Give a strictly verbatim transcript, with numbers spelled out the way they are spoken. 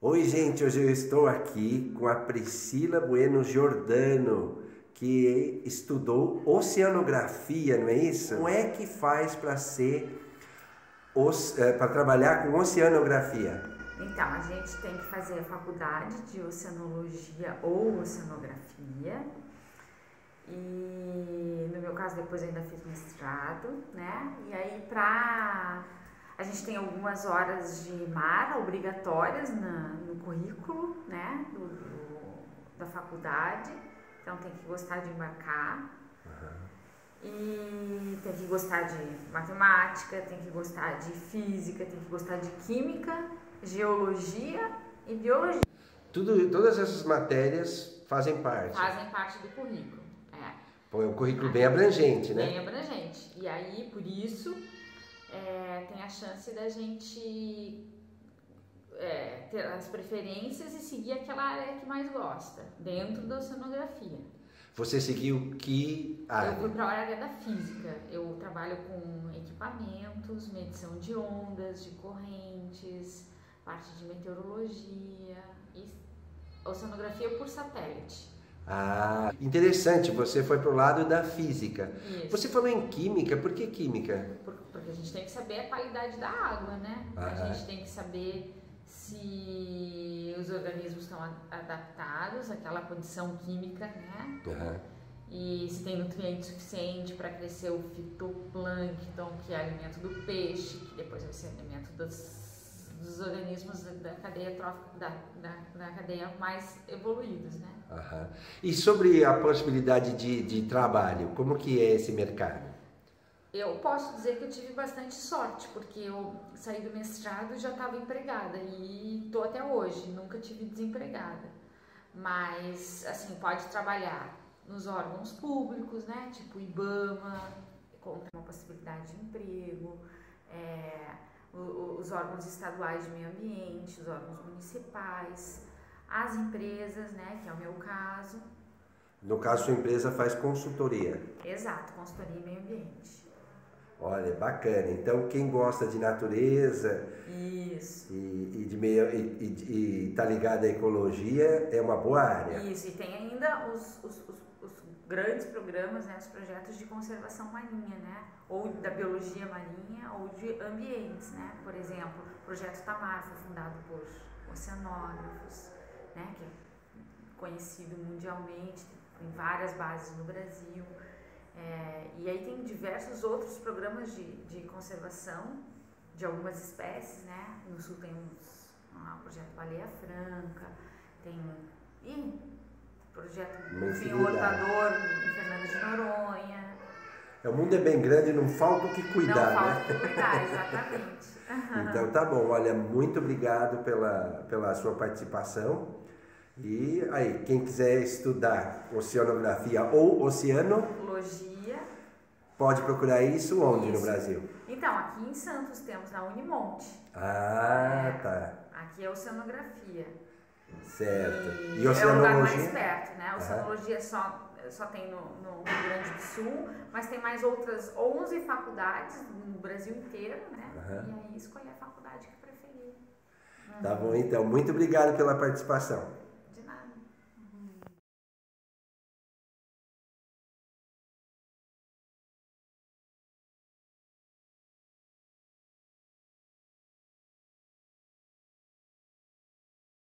Oi gente, hoje eu estou aqui com a Priscila Bueno Giordano, que estudou oceanografia, não é isso? Como é que faz para ser, para trabalhar com oceanografia? Então, a gente tem que fazer a faculdade de oceanologia ou oceanografia e no meu caso depois eu ainda fiz mestrado, né? E aí para... A gente tem algumas horas de mar obrigatórias na, no currículo, né, do, do, da faculdade, então tem que gostar de embarcar, uhum. E tem que gostar de matemática, tem que gostar de física, tem que gostar de química, geologia e biologia. Tudo, todas essas matérias fazem parte? Fazem parte do currículo, é. Pô, é um currículo bem abrangente, né? Bem abrangente, e aí por isso... É, tem a chance da gente é, ter as preferências e seguir aquela área que mais gosta, dentro da oceanografia. Você seguiu que área? Eu fui para a área da física. Eu trabalho com equipamentos, medição de ondas, de correntes, parte de meteorologia e oceanografia por satélite. Ah, interessante, você foi para o lado da física. Isso. Você falou em química, por que química? Porque a gente tem que saber a qualidade da água, né? Ah. A gente tem que saber se os organismos estão adaptados àquela condição química, né? Ah. E se tem nutriente suficiente para crescer o fitoplâncton, que é alimento do peixe, que depois vai ser alimento dos, dos organismos da cadeia trófica, da, da, da cadeia mais evoluídos, né? Uhum. E sobre a possibilidade de, de trabalho, como que é esse mercado? Eu posso dizer que eu tive bastante sorte, porque eu saí do mestrado e já estava empregada e estou até hoje, nunca tive desempregada. Mas, assim, pode trabalhar nos órgãos públicos, né, tipo IBAMA, com uma possibilidade de emprego, é, os órgãos estaduais de meio ambiente, os órgãos municipais... As empresas, né, que é o meu caso. No caso, sua empresa faz consultoria. Exato, consultoria e meio ambiente. Olha, bacana. Então, quem gosta de natureza Isso. e, e de meio e está ligado à ecologia, é uma boa área. Isso, e tem ainda os, os, os, os grandes programas, né, os projetos de conservação marinha, né, ou da biologia marinha, ou de ambientes, né. Por exemplo, o projeto Tamar foi fundado por oceanógrafos. Né, que é conhecido mundialmente, tem várias bases no Brasil, é, e aí tem diversos outros programas de, de conservação de algumas espécies, né, no sul tem uns, ah, o projeto Baleia Franca, tem e, o projeto Viotador, em Fernando de Noronha. O mundo é bem grande, não falta o que cuidar, não, né? Não falta o que cuidar, exatamente. Então tá bom, olha, muito obrigado pela, pela sua participação. E aí, quem quiser estudar oceanografia ou oceanologia, pode procurar isso onde isso. no Brasil? Então, aqui em Santos temos na Unimonte. Ah, é, tá. Aqui é oceanografia. Certo. E, e oceanologia? É o lugar mais perto, né? Oceanologia é só... Só tem no, no Rio Grande do Sul, mas tem mais outras onze faculdades no Brasil inteiro, né? Uhum. E aí escolher a faculdade que preferir. Uhum. Tá bom, então. Muito obrigado pela participação.